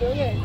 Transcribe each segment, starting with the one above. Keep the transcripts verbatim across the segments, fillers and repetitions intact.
刘远。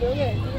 刘远。